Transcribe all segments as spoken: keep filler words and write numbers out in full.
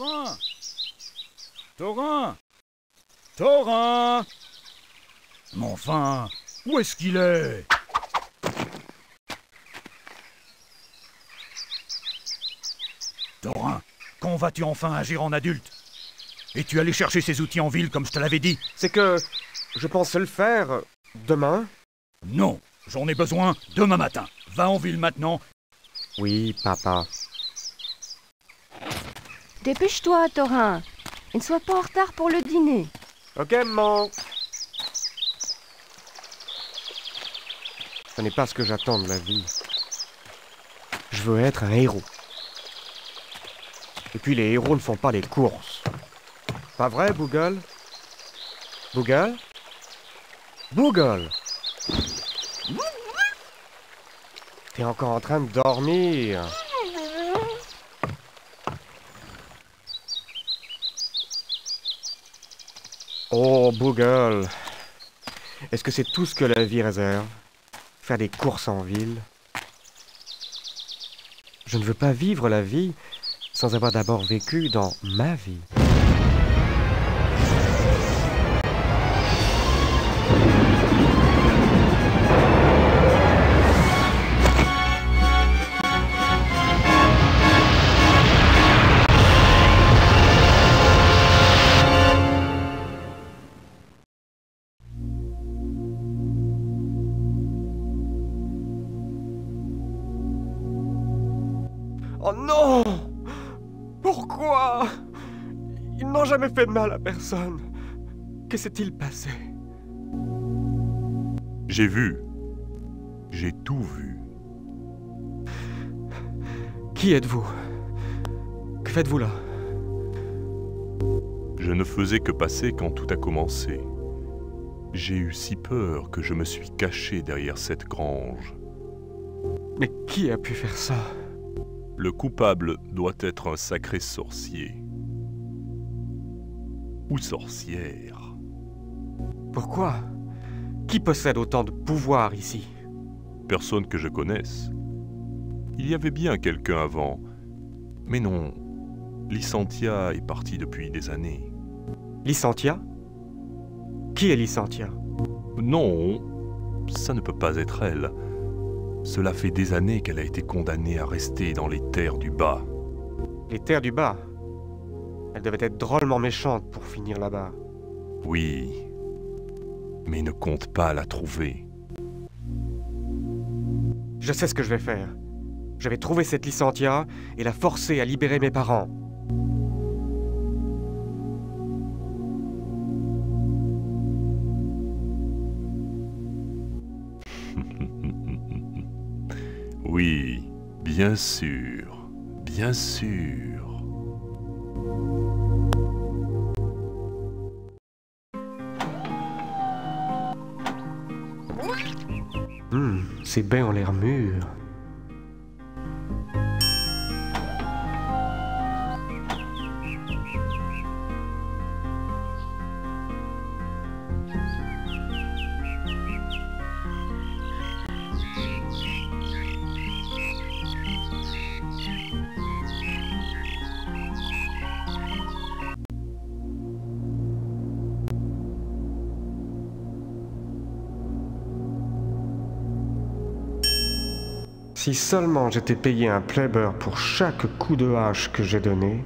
Taurin! Taurin! Taurin! Mais enfin, où est-ce qu'il est? Taurin, quand vas-tu enfin agir en adulte? Et tu allais chercher ces outils en ville comme je te l'avais dit? C'est que je pensais le faire demain. Non, j'en ai besoin demain matin. Va en ville maintenant. Oui, papa. Dépêche-toi, Taurin. Et ne sois pas en retard pour le dîner. Ok, maman. Ce n'est pas ce que j'attends de la vie. Je veux être un héros. Et puis les héros ne font pas les courses. Pas vrai, Boogle? Boogle? Boogle! T'es encore en train de dormir. Oh, Boogle! Est-ce que c'est tout ce que la vie réserve? Faire des courses en ville? Je ne veux pas vivre la vie sans avoir d'abord vécu dans ma vie. Oh non! Pourquoi? Ils n'ont jamais fait de mal à personne. Que s'est-il passé? J'ai vu. J'ai tout vu. Qui êtes-vous? Que faites-vous là? Je ne faisais que passer quand tout a commencé. J'ai eu si peur que je me suis caché derrière cette grange. Mais qui a pu faire ça? Le coupable doit être un sacré sorcier. Ou sorcière. Pourquoi? Qui possède autant de pouvoir ici? Personne que je connaisse. Il y avait bien quelqu'un avant. Mais non, Licentia est partie depuis des années. Licentia? Qui est Licentia? Non, ça ne peut pas être elle. Cela fait des années qu'elle a été condamnée à rester dans les terres du bas. Les terres du bas? Elle devait être drôlement méchante pour finir là-bas. Oui, mais ne compte pas la trouver. Je sais ce que je vais faire. Je vais trouver cette Licentia et la forcer à libérer mes parents. Oui, bien sûr, bien sûr. Mmh, c'est bien en l'air mûr. Si seulement j'étais payé un plébeur pour chaque coup de hache que j'ai donné.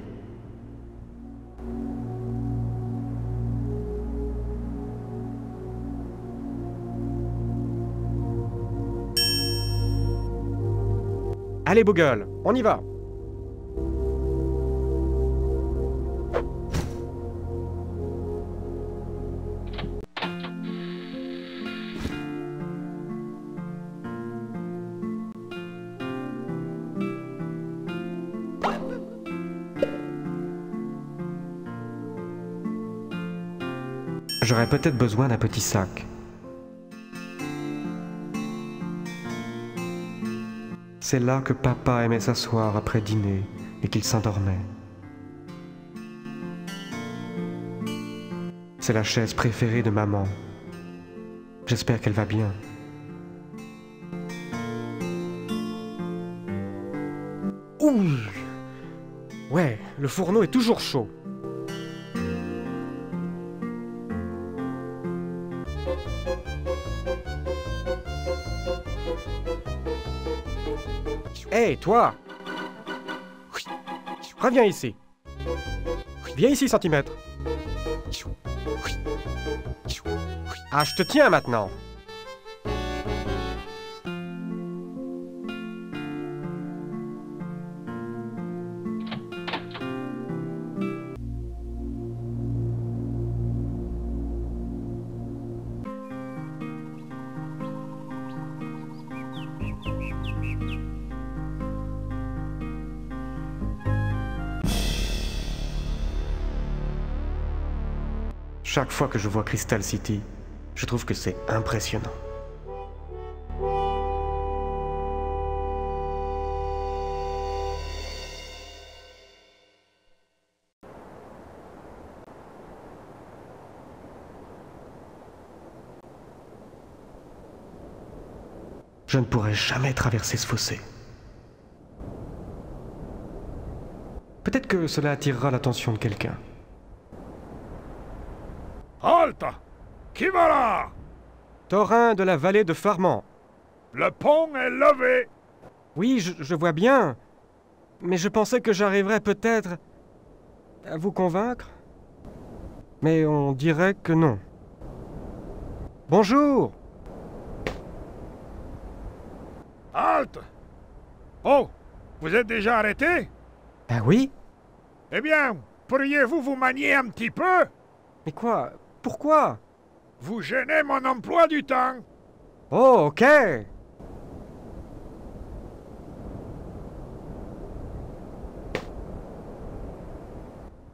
Allez, Boogle, on y va! J'aurais peut-être besoin d'un petit sac. C'est là que papa aimait s'asseoir après dîner et qu'il s'endormait. C'est la chaise préférée de maman. J'espère qu'elle va bien. Ouh! Ouais! Le fourneau est toujours chaud. Hey, toi! Reviens ici. Viens ici, centimètre. Ah, je te tiens maintenant. Chaque fois que je vois Crystal City, je trouve que c'est impressionnant. Je ne pourrai jamais traverser ce fossé. Peut-être que cela attirera l'attention de quelqu'un. Halte! Qui va là? Taurin de la vallée de Farman. Le pont est levé! Oui, je, je vois bien. Mais je pensais que j'arriverais peut-être à vous convaincre. Mais on dirait que non. Bonjour! Halte! Oh! Vous êtes déjà arrêté? Ah oui? Eh bien, pourriez-vous vous manier un petit peu? Mais quoi? Pourquoi? Vous gênez mon emploi du temps. Oh, ok.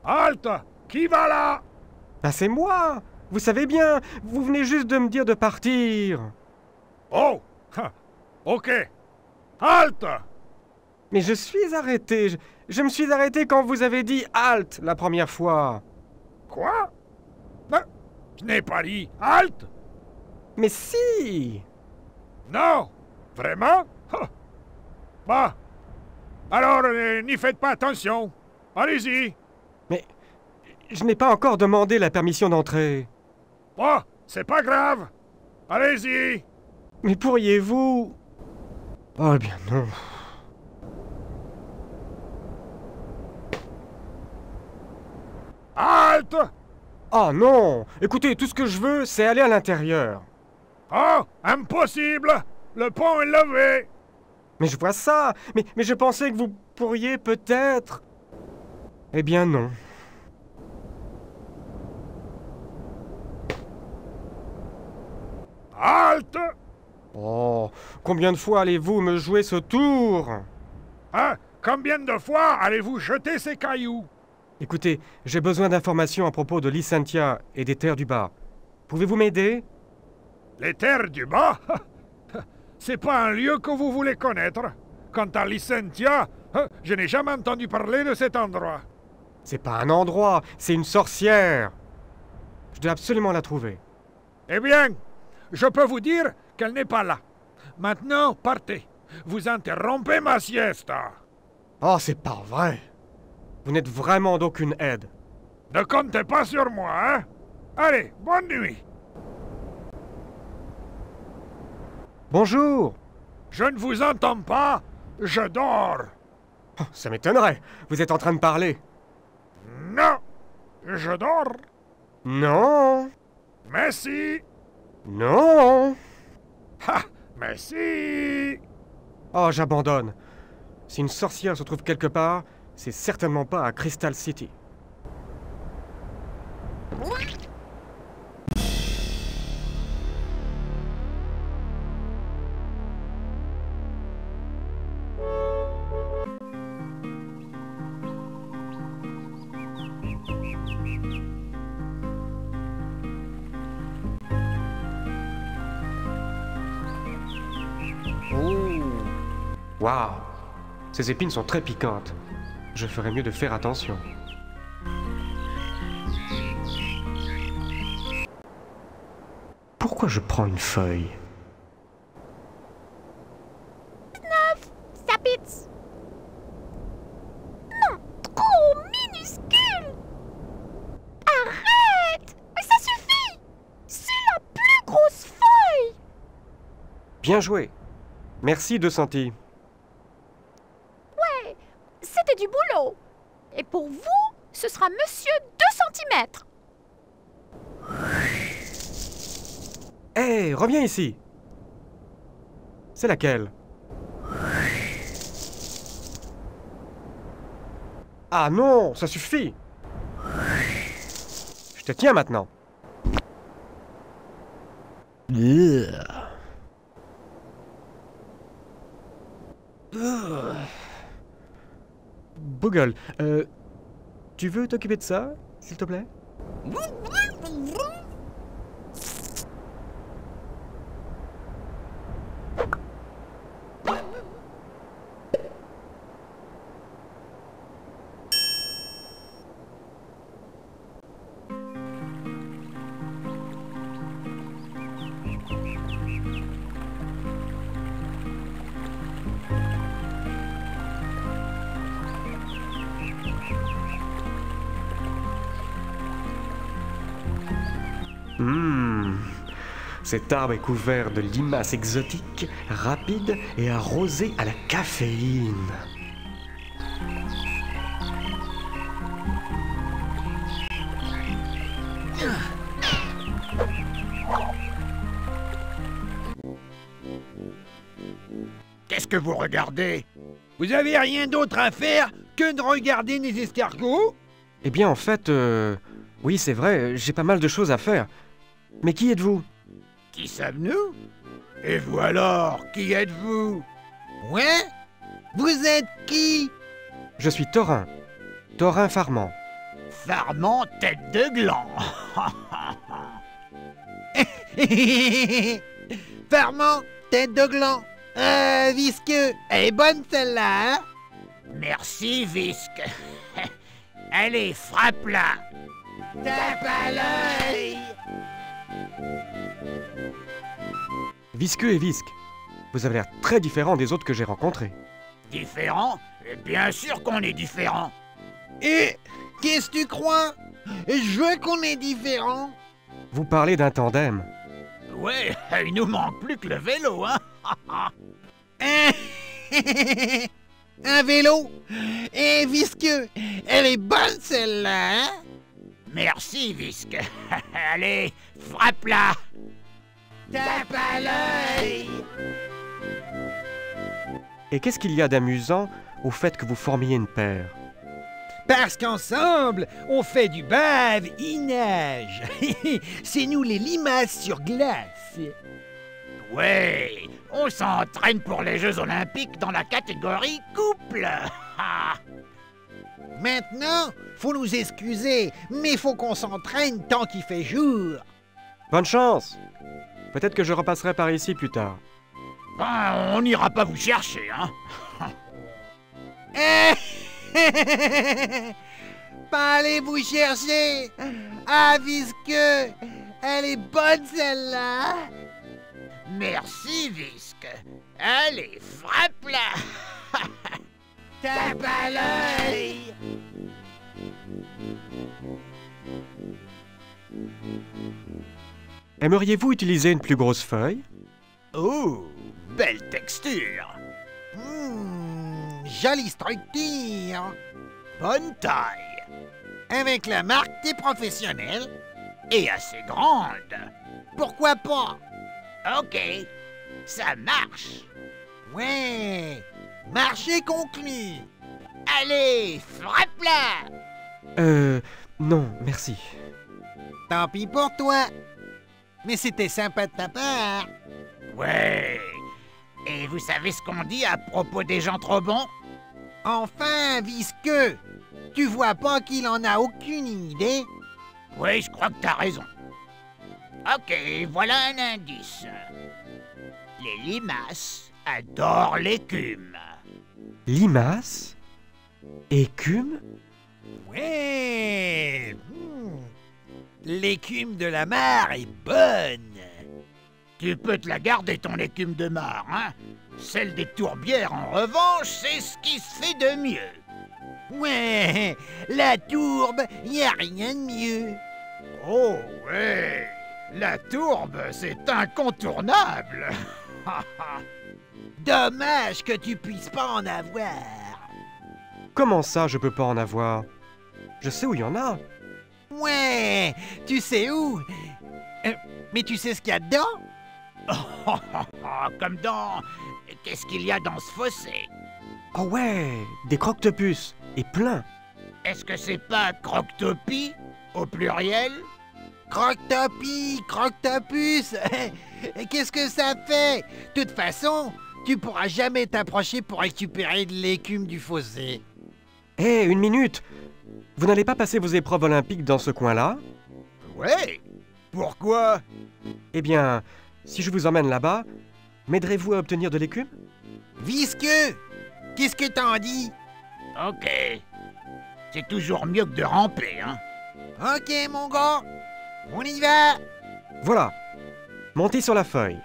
Halte! Qui va là? Ben c'est moi! Vous savez bien, vous venez juste de me dire de partir. Oh! Ok. Halte! Mais je suis arrêté. Je, je me suis arrêté quand vous avez dit halte la première fois. Quoi? Je n'ai pas dit halte! Mais si! Non! Vraiment? Oh. Bah! Alors, euh, n'y faites pas attention! Allez-y! Mais... je n'ai pas encore demandé la permission d'entrer. Oh! C'est pas grave! Allez-y! Mais pourriez-vous... Oh, eh bien non... Halte! Oh non! Écoutez, tout ce que je veux, c'est aller à l'intérieur. Oh! Impossible! Le pont est levé! Mais je vois ça! Mais, mais je pensais que vous pourriez peut-être... Eh bien non. Halte! Oh! Combien de fois allez-vous me jouer ce tour? Hein? Combien de fois allez-vous jeter ces cailloux? Écoutez, j'ai besoin d'informations à propos de Licentia et des terres du bas. Pouvez-vous m'aider? Les terres du bas? C'est pas un lieu que vous voulez connaître. Quant à Licentia, je n'ai jamais entendu parler de cet endroit. C'est pas un endroit, c'est une sorcière. Je dois absolument la trouver. Eh bien, je peux vous dire qu'elle n'est pas là. Maintenant, partez. Vous interrompez ma sieste. Oh, c'est pas vrai. Vous n'êtes vraiment d'aucune aide. Ne comptez pas sur moi, hein? Allez, bonne nuit! Bonjour! Je ne vous entends pas, je dors! Oh, ça m'étonnerait, vous êtes en train de parler. Non! Je dors! Non! Mais si! Non! Ah! Mais si! Oh, j'abandonne. Si une sorcière se trouve quelque part, c'est certainement pas à Crystal City. Oh. Waouh! Ces épines sont très piquantes. Je ferais mieux de faire attention. Pourquoi je prends une feuille? dix-neuf! Ça pizze! Non! Trop mignon! Bien joué. Merci, Desanti. Ouais, c'était du boulot. Et pour vous, ce sera Monsieur deux centimètres. Hé, hey, reviens ici. C'est laquelle? Ah non, ça suffit. Je te tiens maintenant. Yeah. Uh. Boogle, euh, tu veux t'occuper de ça, s'il te plaît? Hum, cet arbre est couvert de limaces exotiques, rapides et arrosées à la caféine. Qu'est-ce que vous regardez? Vous avez rien d'autre à faire que de regarder les escargots? Eh bien en fait, euh, oui c'est vrai, j'ai pas mal de choses à faire. Mais qui êtes-vous? Qui sommes-nous? Et vous alors, qui êtes-vous? Ouais? Vous êtes qui? Je suis Thorin. Thorin Farman. Farman tête de gland. Farman tête de gland. Euh, Visqueux, elle est bonne celle-là, hein? Merci, Visque. Allez, frappe-la. Tape à l'œil. Visqueux et Visque, vous avez l'air très différents des autres que j'ai rencontrés. Différents? Bien sûr qu'on est différents. Et qu'est-ce que tu crois? Je veux qu'on est différents. Vous parlez d'un tandem. Ouais, il nous manque plus que le vélo, hein. Un vélo? Et Visqueux, elle est bonne celle-là, hein? Merci, Visque. Allez, frappe-la. Tape à l'œil. Et qu'est-ce qu'il y a d'amusant au fait que vous formiez une paire? Parce qu'ensemble, on fait du bave, il nage. C'est nous les limaces sur glace. Ouais, on s'entraîne pour les Jeux Olympiques dans la catégorie couple. Maintenant, faut nous excuser, mais faut qu'on s'entraîne tant qu'il fait jour. Bonne chance. Peut-être que je repasserai par ici plus tard. Ben, on n'ira pas vous chercher, hein. Pas aller vous chercher. Ah, Visqueux, elle est bonne celle-là. Merci, Visque. Allez, frappe-la. Tape à l'œil. Aimeriez-vous utiliser une plus grosse feuille? Oh, belle texture. Mmh, jolie structure. Bonne taille. Avec la marque des professionnels. Et assez grande. Pourquoi pas? Ok, ça marche. Ouais, marché conclu. Allez, frappe-la. Euh, non, merci. Tant pis pour toi. Mais c'était sympa de ta part. Ouais. Et vous savez ce qu'on dit à propos des gens trop bons? Enfin, Visqueux, tu vois pas qu'il en a aucune idée? Oui, je crois que t'as raison. Ok, voilà un indice. Les limaces adorent l'écume. Limaces? Écume? Ouais. Mmh. L'écume de la mare est bonne. Tu peux te la garder, ton écume de mare, hein? Celle des tourbières, en revanche, c'est ce qui se fait de mieux. Ouais, la tourbe, y a rien de mieux. Oh, ouais, la tourbe, c'est incontournable. Dommage que tu puisses pas en avoir. Comment ça, je peux pas en avoir? Je sais où il y en a. Ouais, tu sais où? Euh, mais tu sais ce qu'il y a dedans? Oh, oh, oh, oh, comme dans... Qu'est-ce qu'il y a dans ce fossé? Oh ouais, des croctopuces, et plein. Est-ce que c'est pas croctopie, au pluriel? Croctopie, croctopus. Qu'est-ce que ça fait? De toute façon, tu pourras jamais t'approcher pour récupérer de l'écume du fossé. Hé, hey, une minute. Vous n'allez pas passer vos épreuves olympiques dans ce coin-là? Ouais. Pourquoi? Eh bien, si je vous emmène là-bas, m'aiderez-vous à obtenir de l'écume? Visqueux! Qu'est-ce que t'en dis? Ok. C'est toujours mieux que de ramper, hein? Ok, mon gars. On y va! Voilà. Montez sur la feuille.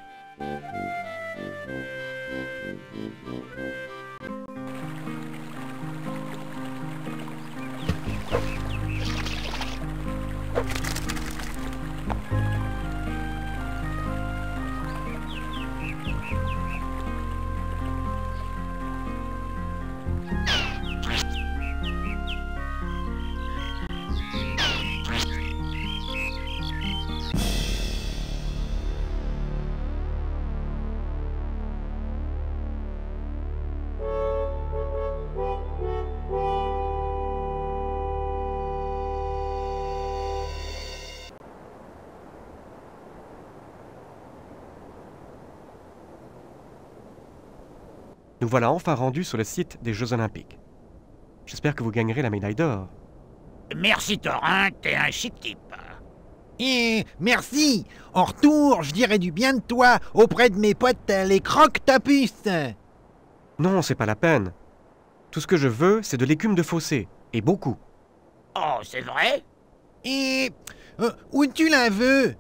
Nous voilà enfin rendus sur le site des Jeux Olympiques. J'espère que vous gagnerez la médaille d'or. Merci Thorin, t'es un chic type. Et merci. En retour, je dirai du bien de toi auprès de mes potes les croctopus. Non, c'est pas la peine. Tout ce que je veux, c'est de l'écume de fossé, et beaucoup. Oh, c'est vrai? Et euh, où tu la veux?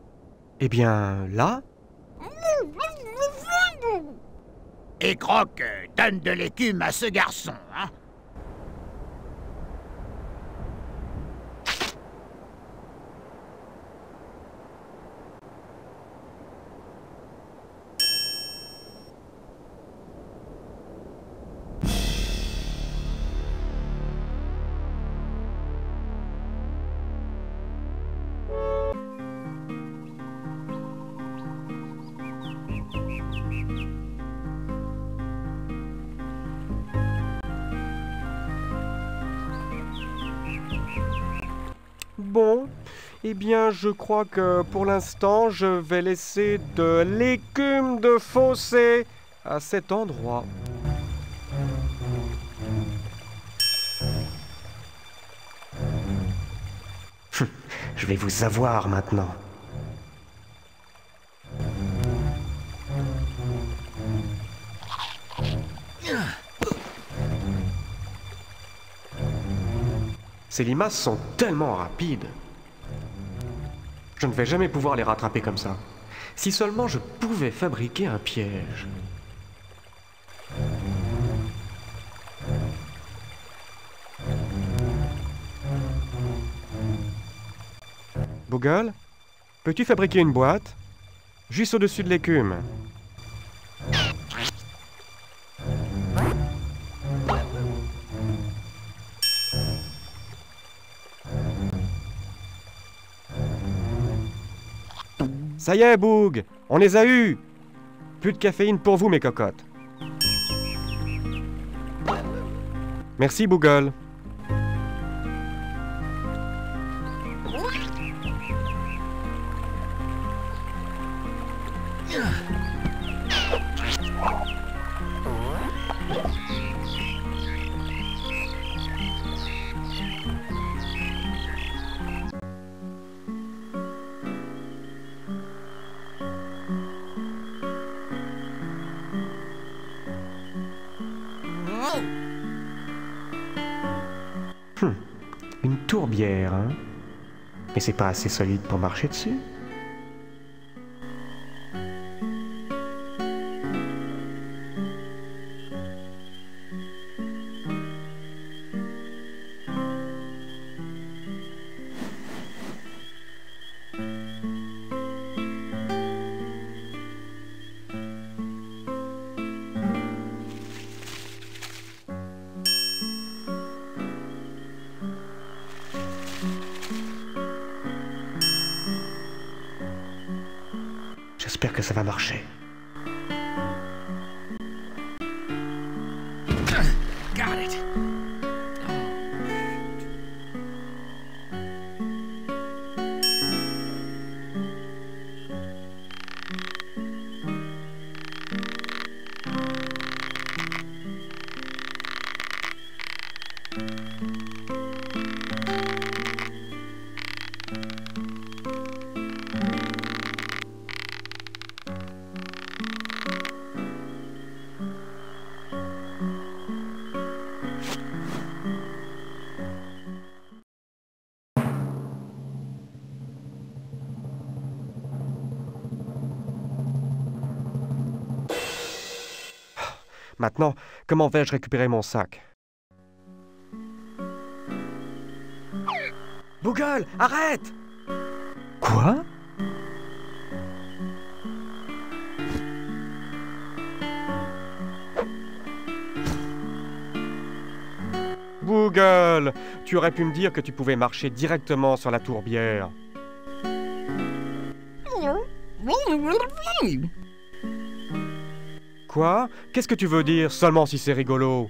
Eh bien, là. Et Croc, donne de l'écume à ce garçon, hein? Bon, eh bien je crois que pour l'instant je vais laisser de l'écume de fossé à cet endroit. Je vais vous avoir maintenant. Ces limaces sont tellement rapides. Je ne vais jamais pouvoir les rattraper comme ça. Si seulement je pouvais fabriquer un piège. Boogle, peux-tu fabriquer une boîte? Juste au-dessus de l'écume. Ça y est, Boog, on les a eus. Plus de caféine pour vous, mes cocottes. Merci, Boogle. Hum, une tourbière, hein? Mais c'est pas assez solide pour marcher dessus? J'espère que ça va marcher. Maintenant, comment vais-je récupérer mon sac? Boogle, arrête! Quoi? Boogle, tu aurais pu me dire que tu pouvais marcher directement sur la tourbière. Quoi? Qu'est-ce que tu veux dire, seulement si c'est rigolo?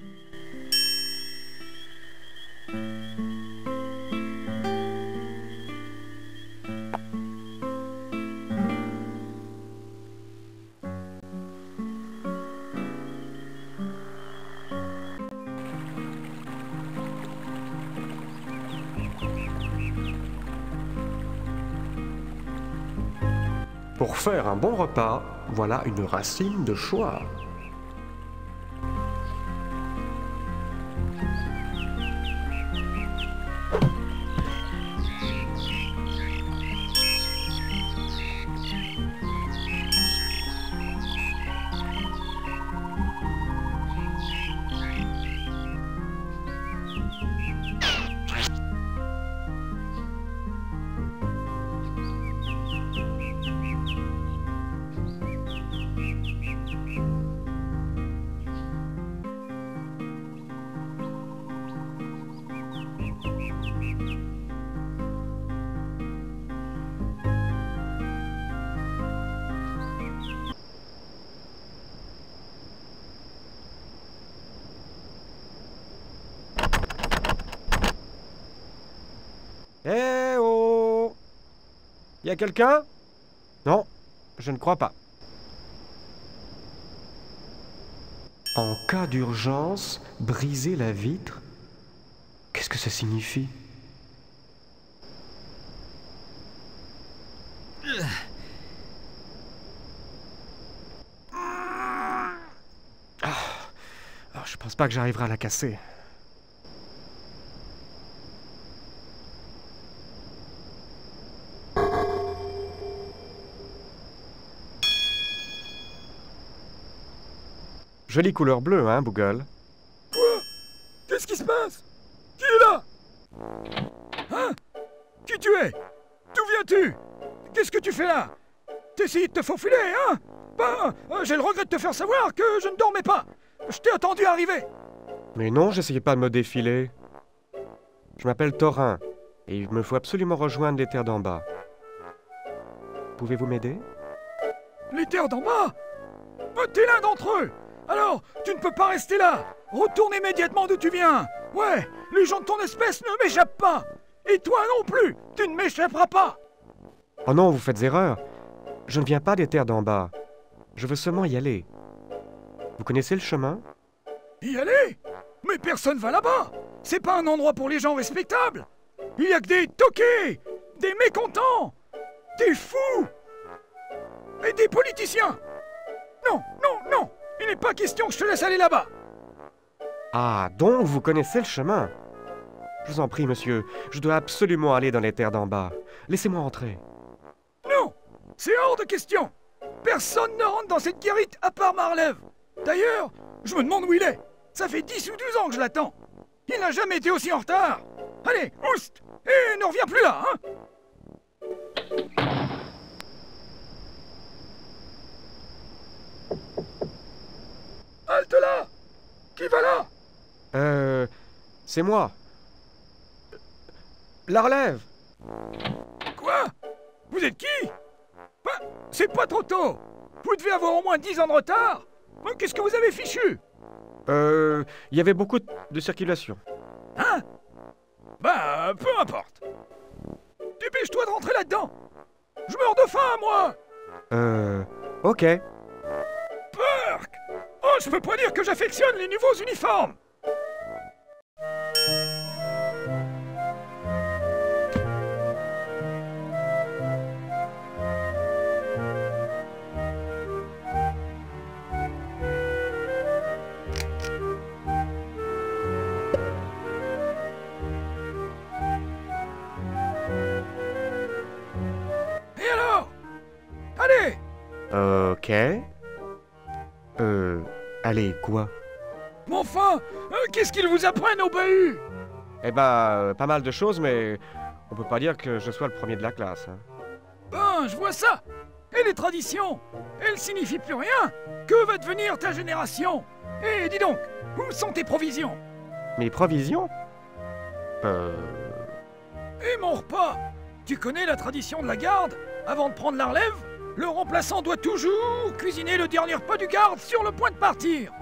Pour faire un bon repas, voilà une racine de choix. Eh oh! Y'a quelqu'un? Non, je ne crois pas. En cas d'urgence, briser la vitre? Qu'est-ce que ça signifie? Ah, je pense pas que j'arriverai à la casser. Jolie couleur bleue, hein, Boogle? Quoi? Qu'est-ce qui se passe? Qui est là? Hein? Qui tu es? D'où viens-tu? Qu'est-ce que tu fais là? T'essayes de te faufiler, hein? Ben, euh, j'ai le regret de te faire savoir que je ne dormais pas. Je t'ai attendu arriver. Mais non, j'essayais pas de me défiler. Je m'appelle Thorin, et il me faut absolument rejoindre les terres d'en bas. Pouvez-vous m'aider? Les terres d'en bas? Ben, t'es l'un d'entre eux! Alors, tu ne peux pas rester là! Retourne immédiatement d'où tu viens! Ouais, les gens de ton espèce ne m'échappent pas! Et toi non plus! Tu ne m'échapperas pas! Oh non, vous faites erreur! Je ne viens pas des terres d'en bas. Je veux seulement y aller. Vous connaissez le chemin? Y aller? Mais personne va là-bas! C'est pas un endroit pour les gens respectables! Il y a que des toqués! Des mécontents! Des fous! Et des politiciens! Non, non, non! Il n'est pas question que je te laisse aller là-bas! Ah, donc vous connaissez le chemin? Je vous en prie, monsieur, je dois absolument aller dans les terres d'en bas. Laissez-moi entrer. Non! C'est hors de question! Personne ne rentre dans cette guérite à part Marlève! D'ailleurs, je me demande où il est! Ça fait dix ou douze ans que je l'attends! Il n'a jamais été aussi en retard! Allez, oust! Et ne reviens plus là, hein! Halte là! Qui va là? Euh... C'est moi. La relève! Quoi? Vous êtes qui? Bah, C'est pas trop tôt. Vous devez avoir au moins dix ans de retard. Qu'est-ce que vous avez fichu? Euh... Il y avait beaucoup de circulation. Hein? Bah, peu importe. Dépêche-toi de rentrer là-dedans. Je meurs de faim, moi. Euh... Ok. Perk! Oh, je peux pas dire que j'affectionne les nouveaux uniformes. Ok. Euh... Allez, quoi? Mais enfin, euh, qu'est-ce qu'ils vous apprennent au bahut? Eh bah, euh, pas mal de choses, mais... On peut pas dire que je sois le premier de la classe. Hein. Ben, je vois ça. Et les traditions, elles signifient plus rien. Que va devenir ta génération? Et dis donc, où sont tes provisions? Mes provisions? Euh... Et mon repas? Tu connais la tradition de la garde? Avant de prendre la relève, le remplaçant doit toujours cuisiner le dernier repas du garde sur le point de partir.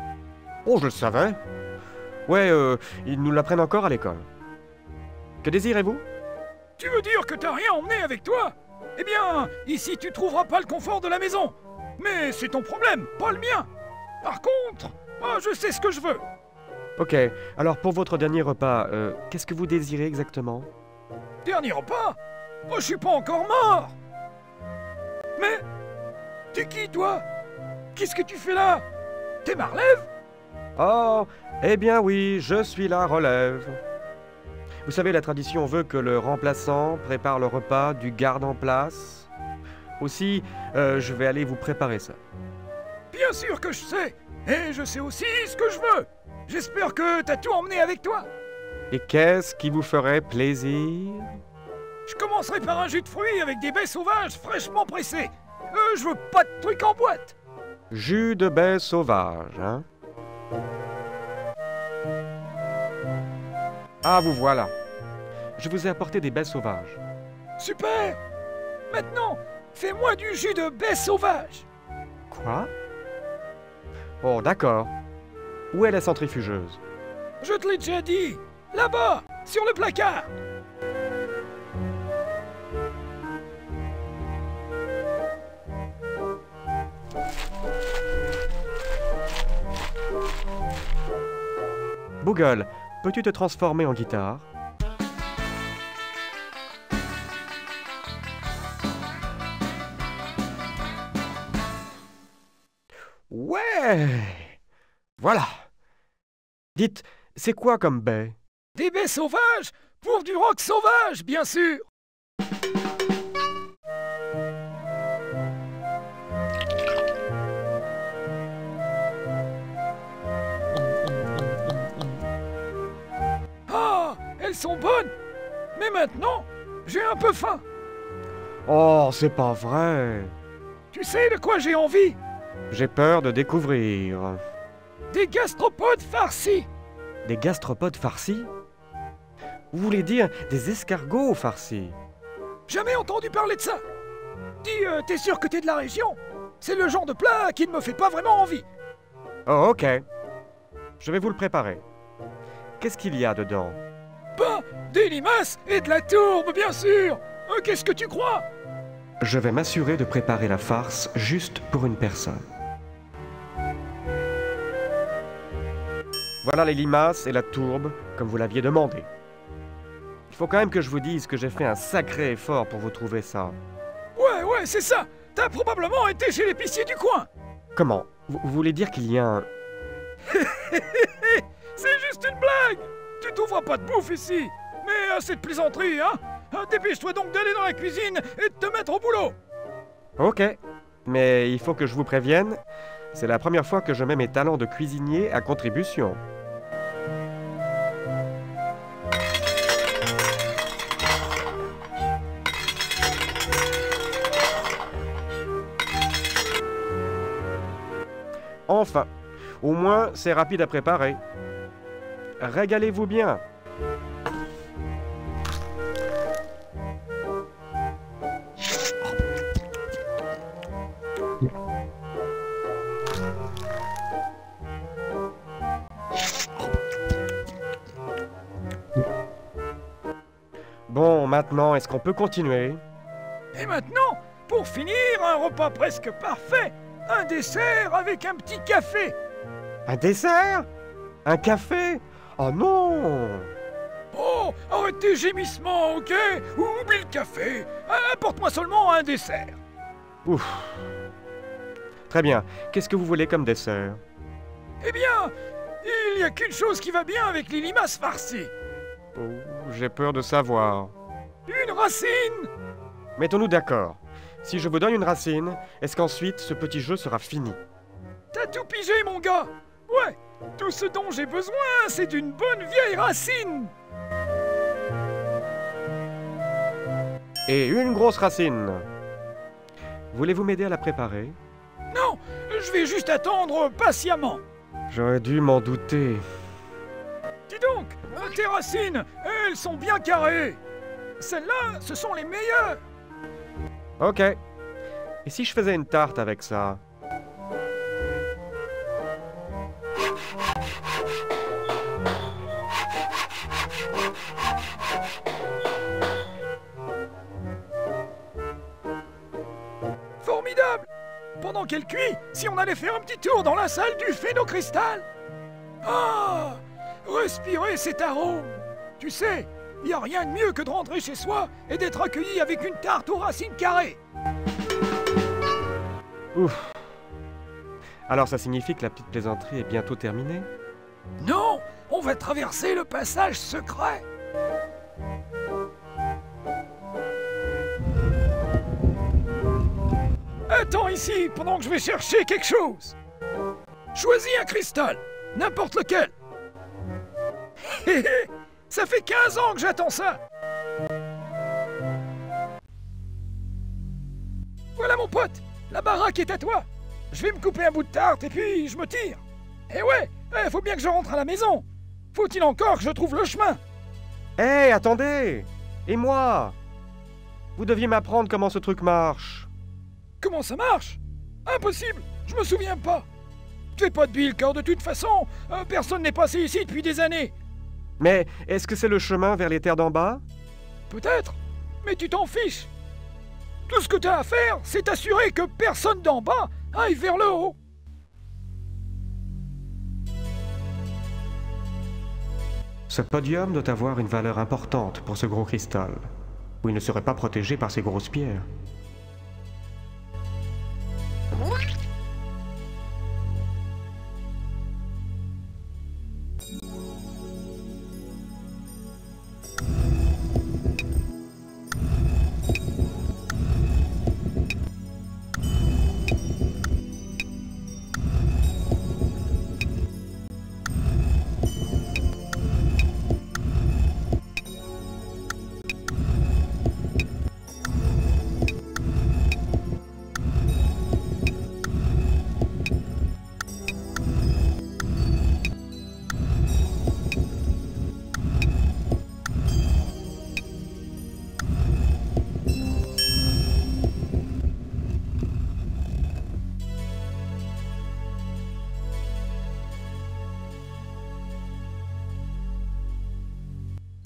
Oh, je le savais. Ouais, euh, ils nous l'apprennent encore à l'école. Que désirez-vous? Tu veux dire que t'as rien emmené avec toi? Eh bien, ici tu trouveras pas le confort de la maison. Mais c'est ton problème, pas le mien. Par contre, oh, je sais ce que je veux. Ok, alors pour votre dernier repas, euh, qu'est-ce que vous désirez exactement? Dernier repas? Oh, je suis pas encore mort. Mais... T'es qui, toi? Qu'est-ce que tu fais là? T'es Marlève? Oh, eh bien oui, je suis la relève. Vous savez, la tradition veut que le remplaçant prépare le repas du garde en place. Aussi, euh, je vais aller vous préparer ça. Bien sûr que je sais. Et je sais aussi ce que je veux. J'espère que t'as tout emmené avec toi. Et qu'est-ce qui vous ferait plaisir? Je commencerai par un jus de fruits avec des baies sauvages fraîchement pressées. Euh, je veux pas de trucs en boîte. Jus de baies sauvages, hein? Ah, vous voilà. Je vous ai apporté des baies sauvages. Super! Maintenant, fais-moi du jus de baies sauvages. Quoi? Oh, d'accord. Où est la centrifugeuse? Je te l'ai déjà dit. Là-bas, sur le placard. Boogle, peux-tu te transformer en guitare? Ouais! Voilà! Dites, c'est quoi comme baie? Des baies sauvages pour du rock sauvage, bien sûr! Sont bonnes, mais maintenant j'ai un peu faim. Oh, c'est pas vrai. Tu sais de quoi j'ai envie? J'ai peur de découvrir. Des gastropodes farcis. Des gastropodes farcis? Vous voulez dire des escargots farcis? Jamais entendu parler de ça. Dis, euh, t'es sûr que t'es de la région? C'est le genre de plat qui ne me fait pas vraiment envie. Oh, ok. Je vais vous le préparer. Qu'est-ce qu'il y a dedans? Bah, des limaces et de la tourbe, bien sûr. euh, Qu'est-ce que tu crois? Je vais m'assurer de préparer la farce juste pour une personne. Voilà les limaces et la tourbe, comme vous l'aviez demandé. Il faut quand même que je vous dise que j'ai fait un sacré effort pour vous trouver ça. Ouais, ouais, c'est ça. T'as probablement été chez l'épicier du coin. Comment? Vous voulez dire qu'il y a un... C'est juste une blague. Tu trouveras pas de bouffe ici. Mais assez de plaisanterie, hein? Dépêche-toi donc d'aller dans la cuisine et de te mettre au boulot. Ok. Mais il faut que je vous prévienne, c'est la première fois que je mets mes talents de cuisinier à contribution. Enfin, au moins c'est rapide à préparer. Régalez-vous bien. maintenant, est-ce qu'on peut continuer? Et maintenant, pour finir, un repas presque parfait. Un dessert avec un petit café. Un dessert? Un café? Oh non! Oh, arrête tes gémissements, ok? Oublie le café. Apporte-moi seulement un dessert. Ouf. Très bien. Qu'est-ce que vous voulez comme dessert? Eh bien, il n'y a qu'une chose qui va bien avec les limaces farcies. Oh, j'ai peur de savoir. Une racine! Mettons-nous d'accord. Si je vous donne une racine, est-ce qu'ensuite ce petit jeu sera fini? T'as tout pigé, mon gars! Ouais! Tout ce dont j'ai besoin, c'est d'une bonne vieille racine! Et une grosse racine! Voulez-vous m'aider à la préparer? Non! Je vais juste attendre patiemment! J'aurais dû m'en douter. Dis donc, tes racines, elles sont bien carrées! Celles-là, ce sont les meilleures! Ok. Et si je faisais une tarte avec ça? Formidable! Pendant qu'elle cuit, si on allait faire un petit tour dans la salle du phénocristal! Ah! Respirer cet arôme! Tu sais, il n'y a rien de mieux que de rentrer chez soi et d'être accueilli avec une tarte aux racines carrées! Ouf! Alors ça signifie que la petite plaisanterie est bientôt terminée? Non! On va traverser le passage secret! Attends ici pendant que je vais chercher quelque chose! Choisis un cristal! N'importe lequel! Hé hé! Ça fait quinze ans que j'attends ça! Voilà mon pote! La baraque est à toi! Je vais me couper un bout de tarte et puis je me tire! Eh ouais! Eh, faut bien que je rentre à la maison! Faut-il encore que je trouve le chemin? Hé, hey, attendez! Et moi? Vous deviez m'apprendre comment ce truc marche! Comment ça marche? Impossible! Je me souviens pas! Fais pas de bile, car de toute façon, euh, personne n'est passé ici depuis des années! Mais est-ce que c'est le chemin vers les terres d'en bas? Peut-être, mais tu t'en fiches! Tout ce que t'as à faire, c'est t'assurer que personne d'en bas aille vers le haut! Ce podium doit avoir une valeur importante pour ce gros cristal, où il ne serait pas protégé par ces grosses pierres.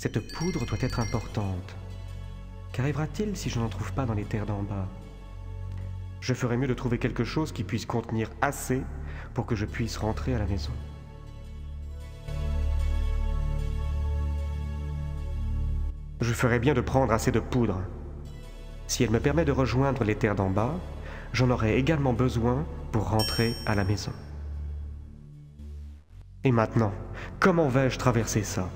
Cette poudre doit être importante. Qu'arrivera-t-il si je n'en trouve pas dans les terres d'en bas? Je ferais mieux de trouver quelque chose qui puisse contenir assez pour que je puisse rentrer à la maison. Je ferais bien de prendre assez de poudre. Si elle me permet de rejoindre les terres d'en bas, j'en aurais également besoin pour rentrer à la maison. Et maintenant, comment vais-je traverser ça?